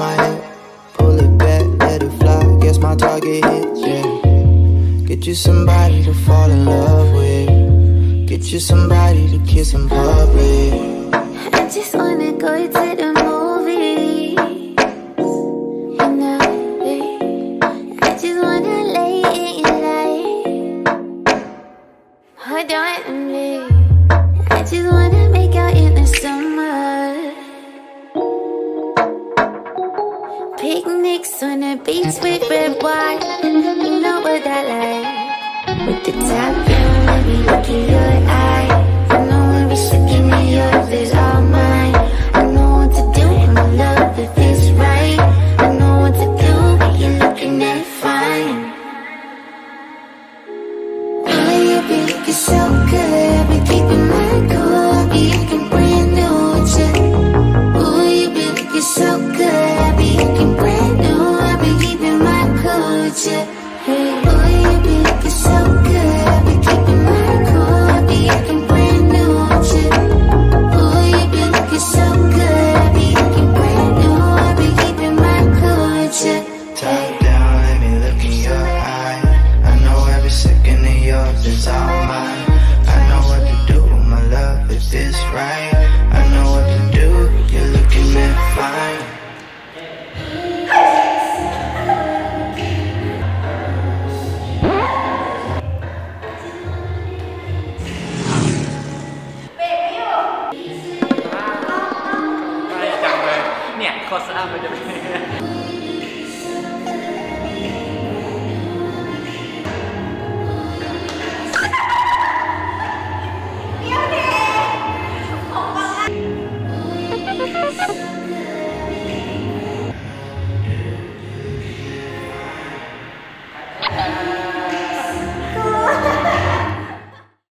my hip, pull it back, let it fly, guess my target hit, yeah. Get you somebody to fall in love with, get you somebody to kiss in public. I just wanna go to the movies, you know, babe. I just wanna lay in your light, hold on to me. I just wanna make out in the summer, picnics on the beach with red wine. You know what I like, with the top down, let me look in your eye. I know every second of yours is all mine. I know what to do with my love if it's right. I know what to do when you're looking at fine. Oh, you be looking so good, be keeping my cool, be looking brand new with you. Oh, you be looking so good, looking brand new, I be keeping my cool with you. Hey, boy, you be looking so good, I be keeping my cool, I be looking brand new with you. Boy, you be looking so good, I be looking brand new, I be keeping my cool with you. Top down, let me look in your eye. I know every second of yours is all mine. I know what to do with my love if this right. I know what to do, you're looking at fine. Kostet aber